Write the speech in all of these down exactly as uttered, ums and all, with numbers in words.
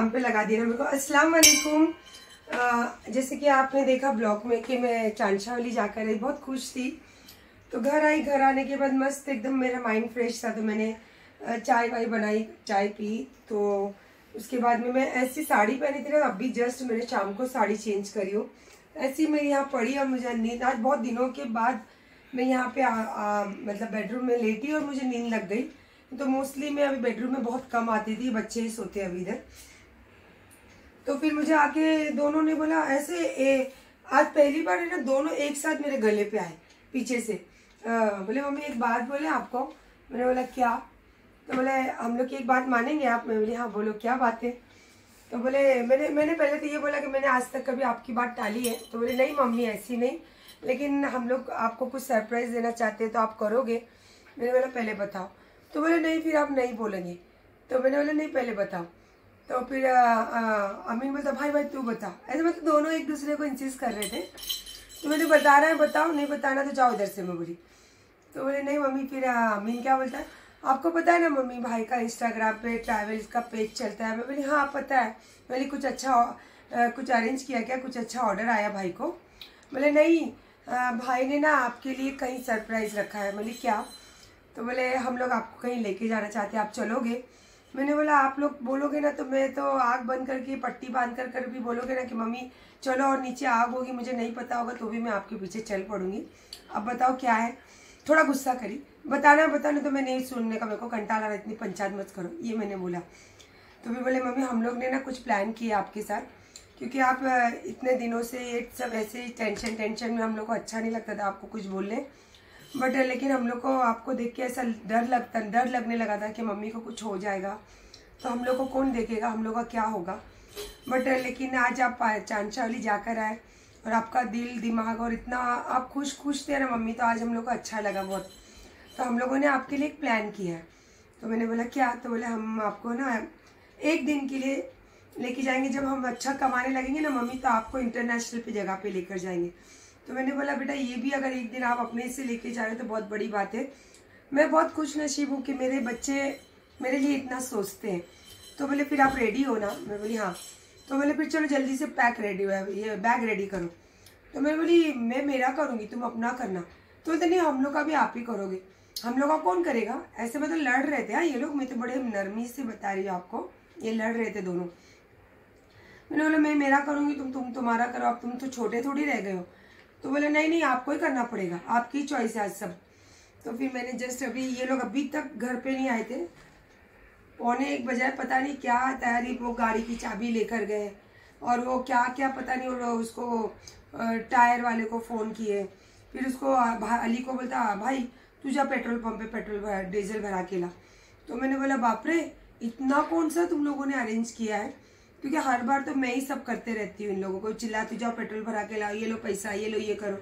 काम पे लगा दिया मेरे को। अस्सलाम वालेकुम। जैसे कि आपने देखा ब्लॉग में कि मैं चांदशावली जाकर आई, बहुत खुश थी। तो घर आई, घर आने के बाद मस्त एकदम मेरा माइंड फ्रेश था, तो मैंने चाय वाय बनाई, चाय पी। तो उसके बाद में मैं ऐसी साड़ी पहनी थी ना, अभी जस्ट मैंने शाम को साड़ी चेंज करी हूँ। ऐसी मैं यहाँ पड़ी और मुझे नींद, आज बहुत दिनों के बाद मैं यहाँ पे आ, आ, मतलब बेडरूम में लेटी और मुझे नींद लग गई। तो मोस्टली मैं अभी बेडरूम में बहुत कम आती थी, बच्चे ही सोते अभी इधर। तो फिर मुझे आके दोनों ने बोला ऐसे ए, आज पहली बार है ना दोनों एक साथ मेरे गले पे आए पीछे से। बोले मम्मी एक बात बोले आपको। मैंने बोला क्या? तो बोले हम लोग की एक बात मानेंगे आप? मैं बोली हाँ बोलो क्या बात है। तो बोले मैंने मैंने पहले तो ये बोला कि मैंने आज तक कभी आपकी बात टाली है। तो बोले नहीं मम्मी ऐसी नहीं, लेकिन हम लोग आपको कुछ सरप्राइज़ देना चाहते हैं तो आप करोगे? मैंने बोला पहले बताओ। तो बोले नहीं फिर आप नहीं बोलेंगे। तो मैंने बोला नहीं पहले बताओ। तो फिर अमीन बोलता भाई भाई तू बता, ऐसे मतलब दोनों एक दूसरे को इंसिस्ट कर रहे थे। तो मैंने बताना है बताओ, नहीं बताना तो जाओ इधर से, मैं बोली। तो बोले नहीं मम्मी। फिर अमीन क्या बोलता है आपको पता है ना मम्मी भाई का इंस्टाग्राम पे ट्रैवल्स का पेज चलता है। मैं बोली हाँ पता है। बोली कुछ अच्छा आ, कुछ अरेंज किया क्या, कुछ अच्छा ऑर्डर आया भाई को? बोले नहीं आ, भाई ने ना आपके लिए कहीं सरप्राइज़ रखा है। बोली क्या? तो बोले हम लोग आपको कहीं लेके जाना चाहते हैं, आप चलोगे? मैंने बोला आप लोग बोलोगे ना तो मैं तो आग बंद करके पट्टी बांध कर कर भी बोलोगे ना कि मम्मी चलो, और नीचे आग होगी मुझे नहीं पता होगा तो भी मैं आपके पीछे चल पड़ूंगी। अब बताओ क्या है। थोड़ा गुस्सा करी, बताना बताना तो मैं नहीं सुनने का, मेरे को कंटाल आ रहा, इतनी पंचायत मत करो, ये मैंने बोला। तो भी बोले मम्मी हम लोग ने ना कुछ प्लान किया आपके साथ, क्योंकि आप इतने दिनों से ये सब ऐसे ही टेंशन टेंशन में हम लोग को अच्छा नहीं लगता था आपको कुछ बोलने, बट लेकिन हम लोग को आपको देख के ऐसा डर लगता डर लगने लगा था कि मम्मी को कुछ हो जाएगा तो हम लोग को कौन देखेगा, हम लोग का क्या होगा। बट लेकिन आज आप चांदशावली जाकर आए और आपका दिल दिमाग और इतना आप खुश खुश थे ना मम्मी, तो आज हम लोग को अच्छा लगा बहुत। तो हम लोगों ने आपके लिए एक प्लान किया है। तो मैंने बोला क्या? तो बोले हम आपको ना एक दिन के लिए लेके जाएंगे, जब हम अच्छा कमाने लगेंगे ना मम्मी तो आपको इंटरनेशनल पे जगह पे लेकर जाएंगे। तो मैंने बोला बेटा ये भी अगर एक दिन आप अपने से लेके जा रहे हो तो बहुत बड़ी बात है, मैं बहुत खुश नसीब हूँ कि मेरे बच्चे मेरे लिए इतना सोचते हैं। तो बोले फिर आप रेडी हो ना? मैं बोली हाँ। तो बोले फिर चलो जल्दी से पैक रेडी हुआ ये बैग रेडी करो। तो मैं बोली मैं मेरा करूँगी तुम अपना करना। तो बोलते नहीं हम लोग का भी आप ही करोगे, हम लोग का कौन करेगा। ऐसे मतलब लड़ रहे थे हाँ ये लोग, मैं तो बड़े नरमी से बता रही हूँ आपको, ये लड़ रहे थे दोनों। मैंने बोला मैं मेरा करूँगी तुम तुम तुम्हारा करो, अब तुम तो छोटे थोड़ी रह गए हो। तो बोले नहीं नहीं आपको ही करना पड़ेगा, आपकी चॉइस है आज सब। तो फिर मैंने जस्ट अभी ये लोग अभी तक घर पर नहीं आए थे, पौने एक बजे पता नहीं क्या तैयारी, वो गाड़ी की चाबी लेकर गए और वो क्या क्या पता नहीं, वो उसको टायर वाले को फ़ोन किए, फिर उसको अली को बोलता भाई तू जा पेट्रोल पंप पे पेट्रोल डीजल भरा के ला। तो मैंने बोला बाप रे इतना कौन सा तुम लोगों ने अरेंज किया है, क्योंकि हर बार तो मैं ही सब करते रहती हूँ इन लोगों को, चिल्ला तू जाओ पेट्रोल भरा के लाओ, ये लो पैसा, ये लो ये करो।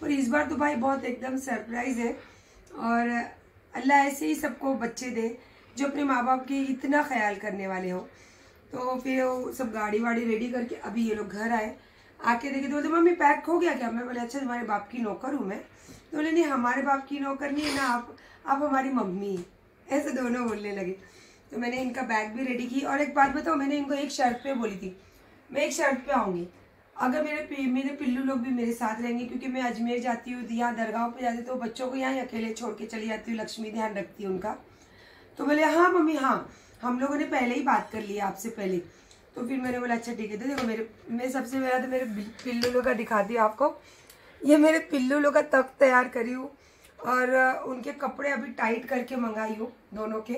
पर इस बार तो भाई बहुत एकदम सरप्राइज़ है, और अल्लाह ऐसे ही सबको बच्चे दे जो अपने माँ बाप के इतना ख्याल करने वाले हो। तो फिर वो सब गाड़ी वाड़ी रेडी करके अभी ये लोग घर आए, आके देखे तो बोलते मम्मी पैक हो गया क्या? मैं बोले अच्छा तुम्हारे बाप की नौकर हूँ मैं। तो बोले नहीं हमारे बाप की नौकर नहीं है ना आप, आप हमारी मम्मी है, ऐसे दोनों बोलने लगे। तो मैंने इनका बैग भी रेडी की, और एक बात बताओ मैंने इनको एक शर्ट पर बोली थी मैं एक शर्ट पर आऊँगी, अगर मेरे मेरे पिल्लू लोग भी मेरे साथ रहेंगे, क्योंकि मैं अजमेर जाती हूँ, यहाँ दरगाह पर जाती हूँ, तो बच्चों को यहाँ अकेले छोड़ के चली जाती हूँ, लक्ष्मी ध्यान रखती है उनका। तो बोले हाँ मम्मी हाँ हम लोगों ने पहले ही बात कर ली है आपसे पहले। तो फिर मैंने बोला अच्छा ठीक है। तो देखो मेरे मैं सबसे पहला तो मेरे पिल्लू का दिखाती हूँ आपको, ये मेरे पिल्लू का तख्त तैयार करी हूँ और उनके कपड़े अभी टाइट करके मंगाई हूँ दोनों के।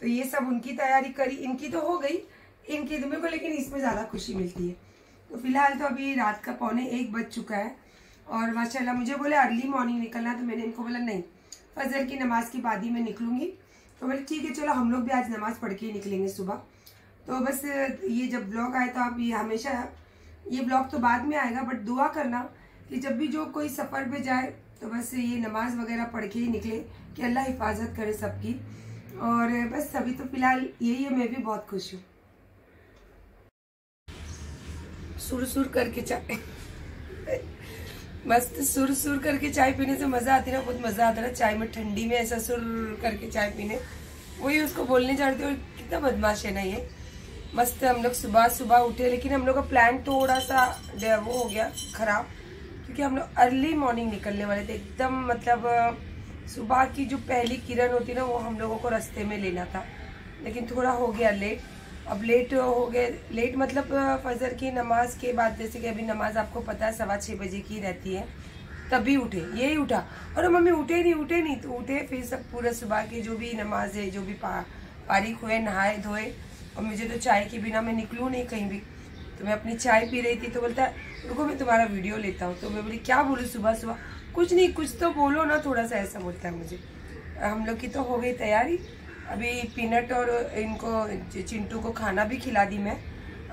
तो ये सब उनकी तैयारी करी, इनकी तो हो गई, इनकी तो मेरे को लेकिन इसमें ज़्यादा खुशी मिलती है। तो फिलहाल तो अभी रात का पौने एक बज चुका है, और माशाल्लाह मुझे बोले अर्ली मॉर्निंग निकलना, तो मैंने इनको बोला नहीं फजर की नमाज़ के बाद ही मैं निकलूँगी। तो बोले ठीक है चलो हम लोग भी आज नमाज़ पढ़ के ही निकलेंगे सुबह। तो बस ये जब ब्लॉग आए तो आप ये हमेशा ये ब्लॉग तो बाद में आएगा, बट दुआ करना कि जब भी जो कोई सफ़र पे जाए तो बस ये नमाज़ वगैरह पढ़ के ही निकले, कि अल्लाह हिफाजत करे सबकी। और बस अभी तो फ़िलहाल यही है, मैं भी बहुत खुश हूँ। सुर सुर करके चाय मस्त सुर सुर करके चाय पीने से मज़ा आती है ना, बहुत मज़ा आता है चाय में, ठंडी में ऐसा सुर करके चाय पीने, वही उसको बोलने जानते हो कितना बदमाश है ना ये। मस्त हम लोग सुबह सुबह उठे, लेकिन हम लोग का प्लान थोड़ा सा वो हो गया ख़राब, क्योंकि हम लोग अर्ली मॉर्निंग निकलने वाले थे। एकदम मतलब सुबह की जो पहली किरण होती ना, वो हम लोगों को रास्ते में लेना था, लेकिन थोड़ा हो गया लेट। अब लेट हो गए, लेट मतलब फजर की नमाज के बाद, जैसे कि अभी नमाज आपको पता है सवा छः बजे की रहती है, तभी उठे। यही उठा और मम्मी उठे नहीं उठे नहीं तो उठे, फिर सब पूरा सुबह की जो भी नमाज है, जो भी पा पारिक हुए, नहाए धोए। और मुझे तो चाय के बिना मैं निकलूँ नहीं कहीं भी, तो मैं अपनी चाय पी रही थी तो बोलता है रुको मैं तुम्हारा वीडियो लेता हूँ। तो मैं बोली क्या बोलूँ सुबह सुबह, कुछ नहीं कुछ तो बोलो ना, थोड़ा सा ऐसा बोलता है मुझे। हम लोग की तो हो गई तैयारी, अभी पीनट और इनको चिंटू को खाना भी खिला दी मैं।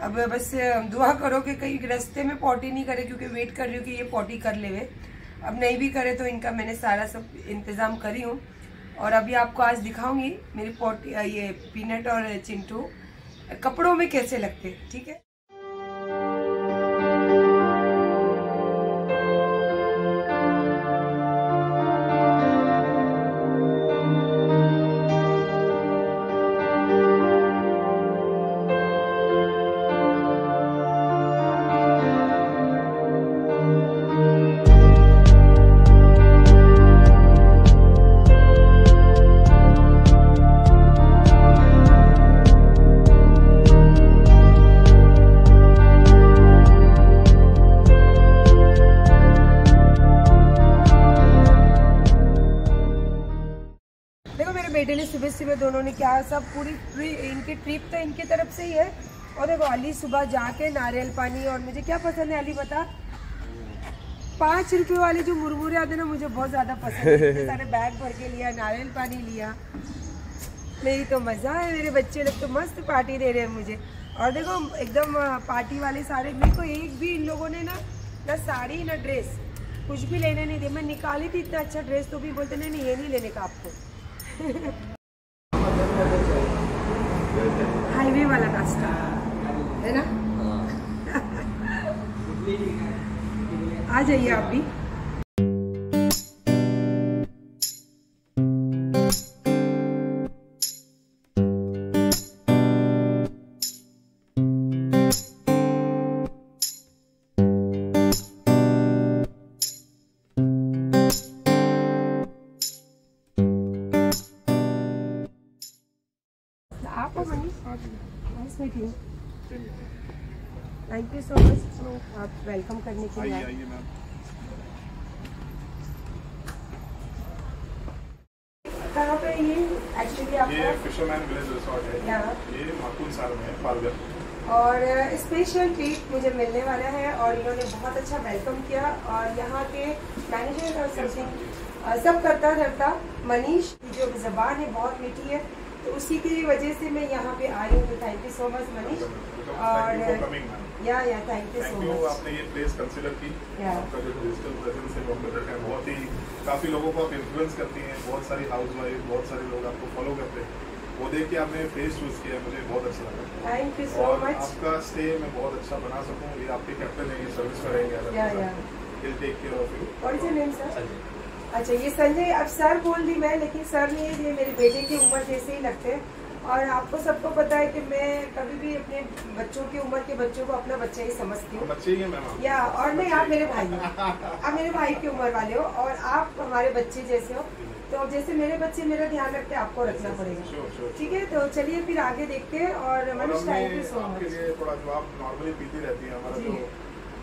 अब बस दुआ करो कि कहीं रास्ते में पॉटी नहीं करे, क्योंकि वेट कर रही हूँ कि ये पॉटी कर ले वे। अब नहीं भी करे तो इनका मैंने सारा सब इंतज़ाम करी हूँ, और अभी आपको आज दिखाऊंगी मेरी पॉटी ये पीनट और चिंटू कपड़ों में कैसे लगते, ठीक है। बेटे ने सुबह सुबह दोनों ने क्या सब पूरी ट्री, इनकी ट्रिप तो इनकी तरफ से ही है। और देखो अली सुबह जाके नारियल पानी, और मुझे क्या पसंद है अली बता, पाँच रुपए वाले जो मुरमुरे आते ना, मुझे बहुत ज़्यादा पसंद है। सारे बैग भर के लिया, नारियल पानी लिया, मेरी तो मज़ा है। मेरे बच्चे लोग तो मस्त पार्टी दे रहे हैं मुझे। और देखो एकदम पार्टी वाले सारे, मेरे को एक भी इन लोगों ने ना ना साड़ी ना ड्रेस कुछ भी लेने नहीं दिया। मैं निकाली थी इतना अच्छा ड्रेस, तो भी बोलते नहीं ये नहीं लेने का आपको। हाईवे वाला रास्ता है ना। आ जाइए आप भी। थैंक यू सो मच आप वेलकम करने के लिए। कहाँ पे ये एक्चुअली आपका? ये फिशरमैन विलेज रिसोर्ट है, ये माकुलसार में पालघर। और स्पेशल ट्रीट मुझे मिलने वाला है, और इन्होंने बहुत अच्छा वेलकम किया। और यहाँ के मैनेजर और समथिंग सब करता रहता मनीष, जो जबान है बहुत मीठी है, तो उसी की वजह से मैं यहाँ पे आई हूँ। तो thank you so much Manish. और या या थैंक यू सो मच, आपने ये प्लेस कंसीडर की। आपका जो डिजिटल प्रेजेंस है बहुत है, बहुत ही काफ़ी लोगों को आप इन्फ्लुएंस करती हैं। बहुत सारी हाउस वाइफ, बहुत सारे लोग आपको फॉलो करते हैं, वो देख के आपने प्लेस चूज़ किया, मुझे बहुत अच्छा लगा। Thank you so much. आपका स्टे मैं बहुत अच्छा बना सकूँ, ये आपके कैप्टन है, ये सर्विस करेंगे। अच्छा ये संजय, अब सर बोल दी मैं, लेकिन सर नहीं है, ये मेरे बेटे की उम्र जैसे ही लगते हैं। और आपको सबको पता है कि मैं कभी भी अपने बच्चों की उम्र के बच्चों को अपना बच्चा ही समझती हूँ। बच्चे ही मैम या, और नहीं आप मेरे भाई हो, आप मेरे भाई की उम्र वाले हो, और आप हमारे बच्चे जैसे हो। तो जैसे मेरे बच्चे मेरा ध्यान रखते हैं, आपको रखना पड़ेगा, ठीक है। तो चलिए फिर आगे देखते हैं। और Manish thank you so much.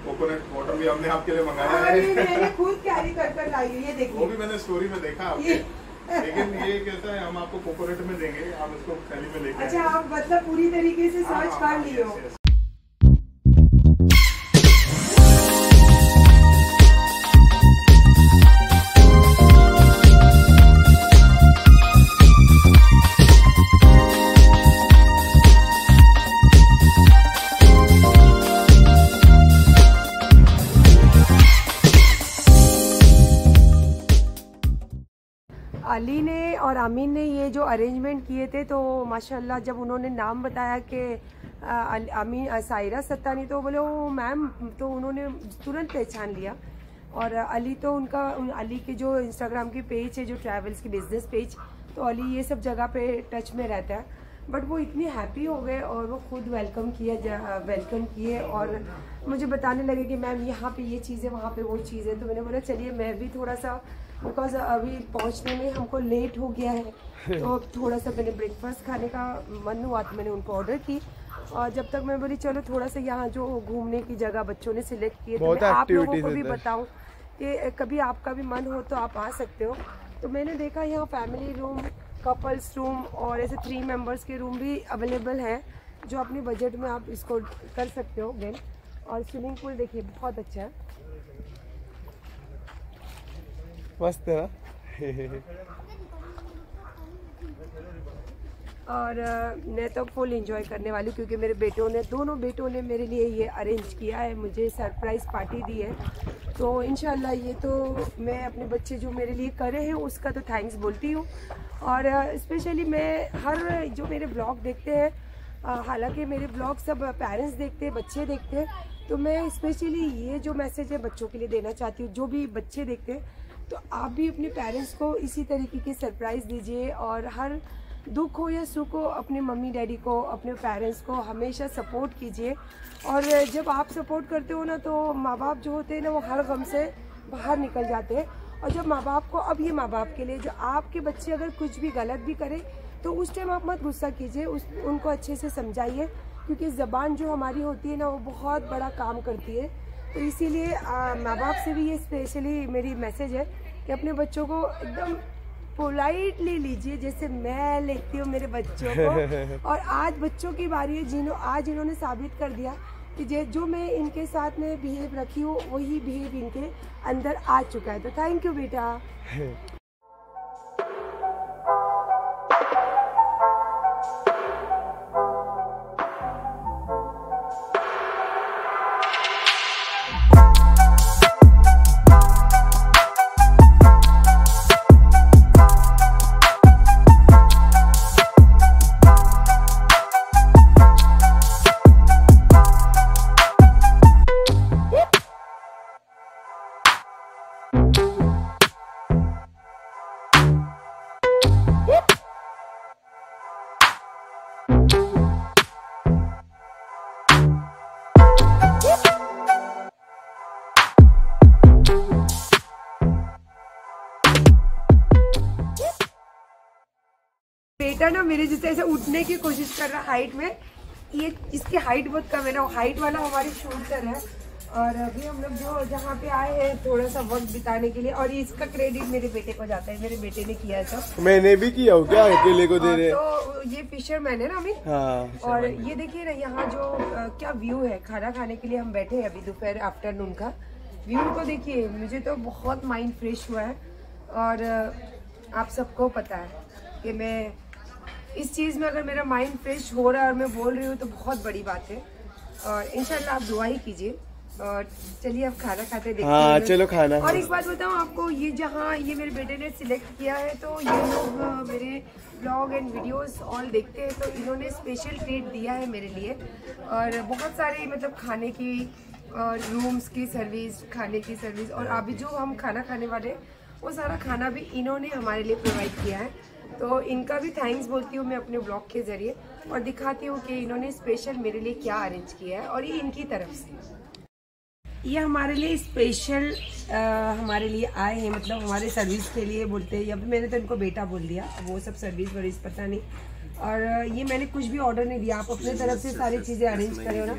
Coconut water भी हमने आपके लिए मंगाया है, मैंने खुद कैरी कर कर लाई है, ये देखो। वो भी मैंने स्टोरी में देखा आपके, लेकिन ये कैसा है, हम आपको कोकोनट में देंगे, आप इसको थैली में लेके। अच्छा आप मतलब पूरी तरीके से सर्च कर लिए हो। अली ने और आमीन ने ये जो अरेंजमेंट किए थे, तो माशाल्लाह जब उन्होंने नाम बताया कि आमीन सायरा सत्तानी, तो बोले ओ मैम, तो उन्होंने तुरंत पहचान लिया। और अली तो उनका उन, अली के जो इंस्टाग्राम की पेज है, जो ट्रैवल्स की बिजनेस पेज, तो अली ये सब जगह पे टच में रहता है। बट वो इतने हैप्पी हो गए और वो खुद वेलकम किया वेलकम किए और मुझे बताने लगे कि मैम यहाँ पे ये चीज़ है, वहाँ पे वो चीज़ है। तो मैंने बोला चलिए मैं भी थोड़ा सा, बिकॉज अभी पहुँचने में हमको लेट हो गया है, तो थोड़ा सा मैंने ब्रेकफास्ट खाने का मन हुआ तो मैंने उनको ऑर्डर की। और जब तक मैं बोली चलो थोड़ा सा यहाँ जो घूमने की जगह बच्चों ने सिलेक्ट किए तो मैं आप लोगों को भी बताऊँ कि कभी आपका भी मन हो तो आप आ सकते हो। तो मैंने देखा यहाँ फैमिली रूम, कपल्स रूम और ऐसे थ्री मेंबर्स के रूम भी अवेलेबल हैं, जो अपने बजट में आप इसको कर सकते हो गेम। और स्विमिंग पूल देखिए बहुत अच्छा है, मस्त है। और मैं तो फुल एंजॉय करने वाली, क्योंकि मेरे बेटों ने, दोनों बेटों ने मेरे लिए ये अरेंज किया है, मुझे सरप्राइज़ पार्टी दी है। तो इंशाल्लाह ये तो मैं अपने बच्चे जो मेरे लिए करे हैं उसका तो थैंक्स बोलती हूँ। और स्पेशली मैं हर जो मेरे ब्लॉग देखते हैं, हालांकि मेरे ब्लॉग सब पेरेंट्स देखते हैं, बच्चे देखते हैं, तो मैं स्पेशली ये जो मैसेज है बच्चों के लिए देना चाहती हूँ। जो भी बच्चे देखते हैं तो आप भी अपने पेरेंट्स को इसी तरीके के सरप्राइज़ दीजिए और हर दुख हो या सुख हो अपने मम्मी डैडी को, अपने पेरेंट्स को हमेशा सपोर्ट कीजिए। और जब आप सपोर्ट करते हो ना तो माँ बाप जो होते हैं ना वो हर गम से बाहर निकल जाते हैं। और जब माँ बाप को, अब ये माँ बाप के लिए, जो आपके बच्चे अगर कुछ भी गलत भी करें तो उस टाइम आप मत गुस्सा कीजिए, उस उनको अच्छे से समझाइए, क्योंकि ज़बान जो हमारी होती है ना वो बहुत बड़ा काम करती है। तो इसीलिए माँ बाप से भी ये स्पेशली मेरी मैसेज है कि अपने बच्चों को एकदम पोलाइटली लीजिए, जैसे मैं लेती हूँ मेरे बच्चों को। और आज बच्चों की बारी है, जिन्हों आज इन्होंने साबित कर दिया कि जो मैं इनके साथ में बिहेव रखी हूँ वही बिहेव इनके अंदर आ चुका है। तो थैंक यू बेटा। बेटा ना मेरे जैसे ऐसे उठने की कोशिश कर रहा है हाइट में, ये इसकी हाइट बहुत कम है ना, हाइट वाला हमारी शूटर है। और अभी हम लोग जो जहाँ पे आए हैं थोड़ा सा वक्त बिताने के लिए, और ये इसका क्रेडिट मेरे बेटे को जाता है, मेरे बेटे ने किया सब, मैंने भी किया हो क्या अकेले को दे रहे। तो ये फिशरमैन है ना अमित, हाँ, और ये देखिए ना यहाँ जो क्या व्यू है। खाना खाने के लिए हम बैठे हैं अभी, दोपहर आफ्टरनून का व्यू तो देखिए, मुझे तो बहुत माइंड फ्रेश हुआ है। और आप सबको पता है कि मैं इस चीज़ में, अगर मेरा माइंड फ्रेश हो रहा है और मैं बोल रही हूँ तो बहुत बड़ी बात है। और इंशाल्लाह आप दुआ ही कीजिए। और चलिए अब खाना खाते देखते हैं। हाँ चलो खाना। और एक बात बताऊँ आपको, ये जहाँ ये मेरे बेटे ने सिलेक्ट किया है, तो ये लोग मेरे ब्लॉग एंड वीडियोस ऑल देखते हैं, तो इन्होंने स्पेशल ट्रीट दिया है मेरे लिए। और बहुत सारे मतलब खाने की और रूम्स की सर्विस, खाने की सर्विस, और अभी जो हम खाना खाने वाले वो सारा खाना भी इन्होंने हमारे लिए प्रोवाइड किया है। तो इनका भी थैंक्स बोलती हूँ मैं अपने ब्लॉग के ज़रिए, और दिखाती हूँ कि इन्होंने स्पेशल मेरे लिए क्या अरेंज किया है। और ये इनकी तरफ से, ये हमारे लिए स्पेशल हमारे लिए आए हैं, मतलब हमारे सर्विस के लिए बोलते हैं। या मैंने तो इनको बेटा बोल दिया, वो सब सर्विस वर्विस पता नहीं। और ये मैंने कुछ भी ऑर्डर नहीं दिया, आप अपने तरफ से सारी चीज़ें अरेंज करें ना।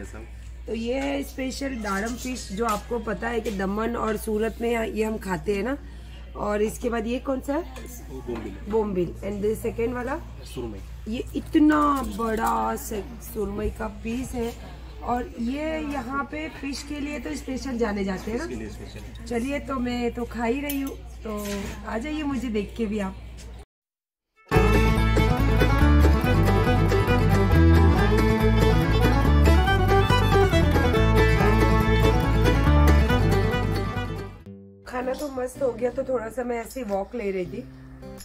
तो ये है स्पेशल दाड़म फिश, जो आपको पता है कि दमन और सूरत में ये हम खाते हैं ना। और इसके बाद ये कौन सा है, बोम्बिल, एंड द सेकेंड वाला सुरमई। ये इतना बड़ा सुरमई का पीस है, और ये यहाँ पे फिश के लिए तो स्पेशल जाने जाते हैं ना। चलिए तो मैं तो खा ही रही हूँ, तो आ जाइए मुझे देख के भी आप। खाना तो मस्त हो गया, तो थोड़ा सा मैं ऐसे वॉक ले रही थी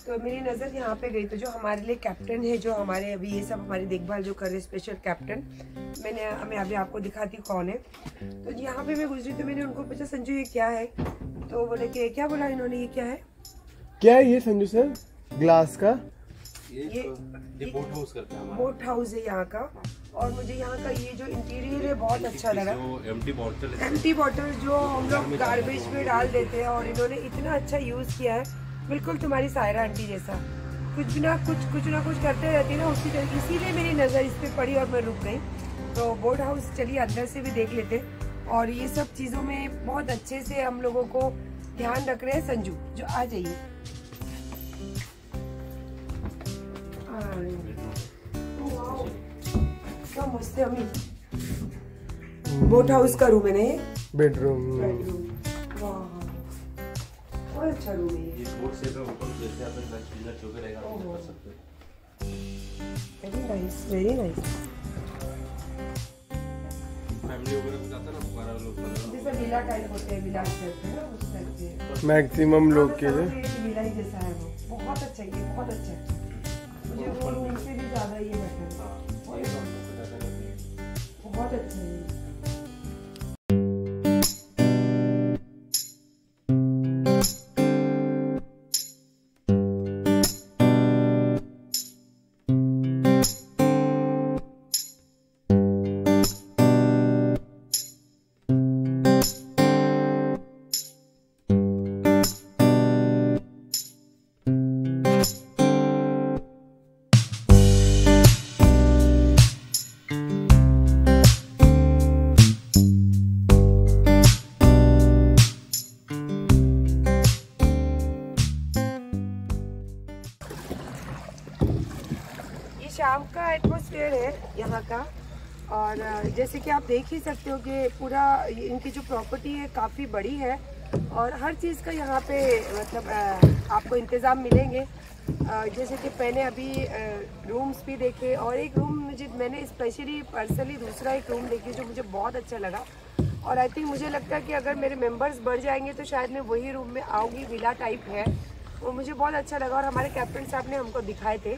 तो मेरी नज़र यहाँ पे गई, तो जो हमारे लिए कैप्टन है, जो हमारे अभी ये सब हमारी देखभाल जो कर रहे हैं, स्पेशल कैप्टन, मैंने मैं अभी आपको दिखाती कौन है। तो यहाँ पे मैं गुजरी तो मैंने उनको पूछा संजू ये क्या है, तो बोले कि क्या बोला इन्होंने, ये क्या है, क्या है ये संजू सर, ग्लास का। ये बोट हाउस करते हैं, बोट हाउस है यहाँ का। और मुझे यहाँ का ये जो इंटीरियर है बहुत अच्छा लगा। एम्प्टी बॉटल एम्प्टी बॉटल जो हम लोग गार्बेज में डाल देते हैं और इन्होंने इतना अच्छा यूज़ किया है, बिल्कुल तुम्हारी सायरा आंटी जैसा। कुछ ना कुछ कुछ ना कुछ करते रहती है ना उसकी तरह, इसीलिए मेरी नज़र इस पर पड़ी और मैं रुक गई। तो बोट हाउस चलिए अंदर से भी देख लेते। और ये सब चीज़ों में बहुत अच्छे से हम लोगों को ध्यान रख रहे हैं संजू, जो आ जाइए। बोट हाउस का रूम है ना ये, बेडरूम बहुत अच्छा रूम है। ये बोट से ऊपर जैसे अपन लंच डिनर जो भी रहेगा वो कर सकते हैं। Very nice, very nice. Maximum लोग के लिए बहुत अच्छा है, बहुत अच्छा है। मुझे वो रूम से भी ज़्यादा ये बेटर है, बहुत अच्छा है। शाम का एटमॉस्फेयर है यहाँ का। और जैसे कि आप देख ही सकते हो कि पूरा इनकी जो प्रॉपर्टी है काफ़ी बड़ी है और हर चीज़ का यहाँ पे मतलब आपको इंतज़ाम मिलेंगे। जैसे कि मैंने अभी रूम्स भी देखे और एक रूम मुझे मैंने स्पेशली पर्सनली दूसरा एक रूम देखी जो मुझे बहुत अच्छा लगा। और आई थिंक मुझे लगता है कि अगर मेरे मेम्बर्स बढ़ जाएंगे तो शायद मैं वही रूम में आऊँगी, विला टाइप है। वो मुझे बहुत अच्छा लगा और हमारे कैप्टन साहब ने हमको दिखाए थे।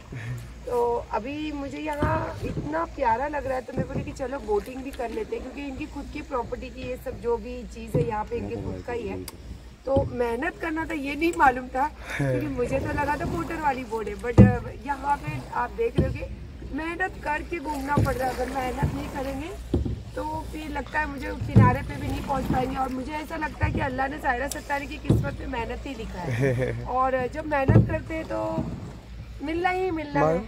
तो अभी मुझे यहाँ इतना प्यारा लग रहा है तो मैं बोली कि चलो बोटिंग भी कर लेते हैं, क्योंकि इनकी खुद की प्रॉपर्टी की ये सब जो भी चीज़ है यहाँ पे इनके खुद का ही है। तो मेहनत करना था ये नहीं मालूम था, क्योंकि मुझे तो लगा था मोटर वाली बोट है, बट यहाँ पे आप देख रहे हो कि मेहनत करके घूमना पड़ रहा है। अगर मेहनत नहीं करेंगे तो फिर लगता है मुझे किनारे पे भी नहीं पहुंच पाएंगे। और मुझे ऐसा लगता है कि अल्लाह ने सायरा सत्तानी की किस्मत पे मेहनत ही लिखा है और जब मेहनत करते हैं तो मिलना ही मिलना है।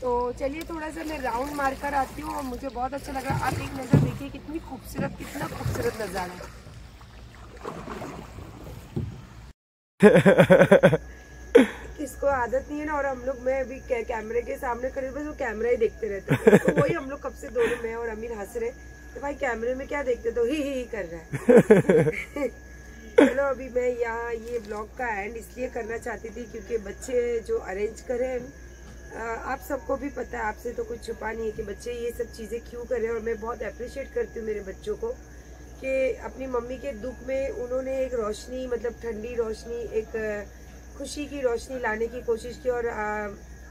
तो चलिए थोड़ा सा मैं राउंड मार कर आती हूँ और मुझे बहुत अच्छा लगा। आप एक नज़र देखिए कितनी खूबसूरत, कितना खूबसूरत नज़ारा है। इसको आदत नहीं है ना, और हम लोग मैं अभी कैमरे के सामने खड़े बस वो कैमरा ही देखते रहते हैं। तो वही हम लोग कब से दोनों मैं और अमीर हंस रहे तो भाई कैमरे में क्या देखते तो ही ही, ही कर रहा है। चलो अभी मैं यहाँ ये ब्लॉग का एंड इसलिए करना चाहती थी क्योंकि बच्चे जो अरेंज करें, आप सबको भी पता है, आपसे तो कुछ छुपा नहीं है कि बच्चे ये सब चीज़ें क्यों करें। और मैं बहुत अप्रिशिएट करती हूँ मेरे बच्चों को कि अपनी मम्मी के दुख में उन्होंने एक रोशनी मतलब ठंडी रोशनी, एक खुशी की रोशनी लाने की कोशिश की। और आ,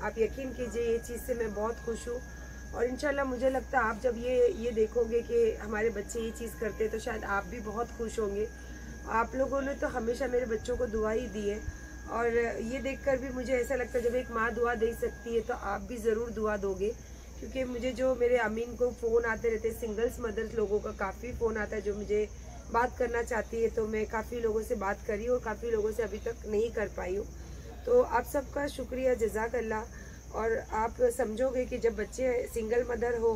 आप यकीन कीजिए ये चीज़ से मैं बहुत खुश हूँ। और इंशाल्लाह मुझे लगता है आप जब ये ये देखोगे कि हमारे बच्चे ये चीज़ करते हैं तो शायद आप भी बहुत खुश होंगे। आप लोगों ने तो हमेशा मेरे बच्चों को दुआ ही दी है और ये देखकर भी मुझे ऐसा लगता है जब एक माँ दुआ दे सकती है तो आप भी ज़रूर दुआ दोगे। क्योंकि मुझे जो मेरे अमीन को फ़ोन आते रहते हैं, सिंगल्स मदर्स लोगों का काफ़ी फ़ोन आता है जो मुझे बात करना चाहती है, तो मैं काफ़ी लोगों से बात करी और काफ़ी लोगों से अभी तक नहीं कर पाई हूँ। तो आप सबका शुक्रिया, जज़ाकल्लाह। और आप समझोगे कि जब बच्चे सिंगल मदर हो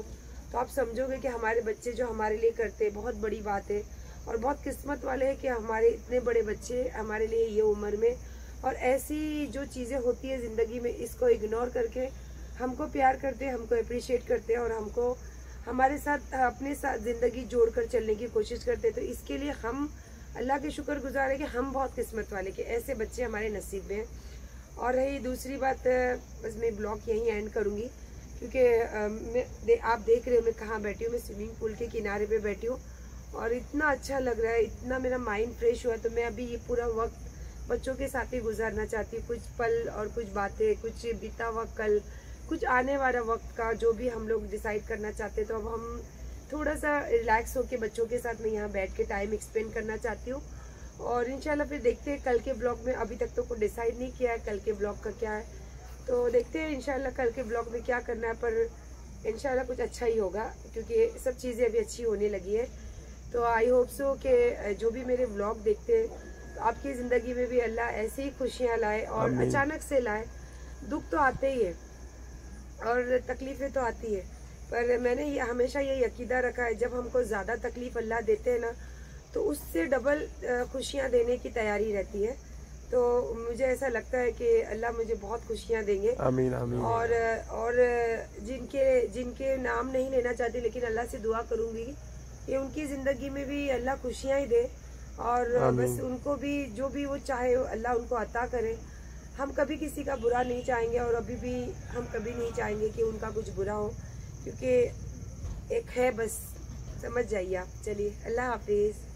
तो आप समझोगे कि हमारे बच्चे जो हमारे लिए करते हैं बहुत बड़ी बात है और बहुत किस्मत वाले हैं कि हमारे इतने बड़े बच्चे हमारे लिए ये उम्र में। और ऐसी जो चीज़ें होती है ज़िंदगी में इसको इग्नोर करके हमको प्यार करते हैं, हमको अप्रिशिएट करते हैं और हमको हमारे साथ अपने साथ ज़िंदगी जोड़कर चलने की कोशिश करते हैं। तो इसके लिए हम अल्लाह के शुक्रगुजार हैं कि हम बहुत किस्मत वाले कि ऐसे बच्चे हमारे नसीब में हैं। और रही दूसरी बात, बस मैं ब्लॉग यहीं एंड करूँगी क्योंकि मैं दे, आप देख रहे हो मैं कहाँ बैठी हूँ। मैं स्विमिंग पूल के किनारे पे बैठी हूँ और इतना अच्छा लग रहा है, इतना मेरा माइंड फ्रेश हुआ। तो मैं अभी ये पूरा वक्त बच्चों के साथ ही गुजारना चाहती हूँ, कुछ पल और कुछ बातें, कुछ बीता हुआ कल, कुछ आने वाला वक्त का जो भी हम लोग डिसाइड करना चाहते हैं। तो अब हम थोड़ा सा रिलैक्स होकर बच्चों के साथ मैं यहाँ बैठ के टाइम एक्सपेंड करना चाहती हूँ। और इंशाल्लाह फिर देखते हैं कल के ब्लॉग में, अभी तक तो कुछ डिसाइड नहीं किया है कल के ब्लॉग का क्या है। तो देखते हैं इंशाल्लाह कल के ब्लॉग में क्या करना है, पर इंशाल्लाह कुछ अच्छा ही होगा क्योंकि सब चीज़ें अभी अच्छी होने लगी है। तो आई होप सो कि जो भी मेरे ब्लॉग देखते हैं तो आपकी ज़िंदगी में भी अल्लाह ऐसे ही खुशियाँ लाए, और अचानक से लाए। दुख तो आते ही है और तकलीफ़ें तो आती है, पर मैंने ये हमेशा ये यकीदा रखा है जब हमको ज़्यादा तकलीफ़ अल्लाह देते हैं ना तो उससे डबल खुशियाँ देने की तैयारी रहती है। तो मुझे ऐसा लगता है कि अल्लाह मुझे बहुत खुशियाँ देंगे। आमीन आमीन। और और जिनके जिनके नाम नहीं लेना चाहती लेकिन अल्लाह से दुआ करूँगी कि उनकी ज़िंदगी में भी अल्लाह खुशियाँ ही दे, और बस उनको भी जो भी वो चाहे अल्लाह उनको अता करे। हम कभी किसी का बुरा नहीं चाहेंगे, और अभी भी हम कभी नहीं चाहेंगे कि उनका कुछ बुरा हो, क्योंकि एक है बस, समझ जाइए आप। चलिए अल्लाह हाफिज़।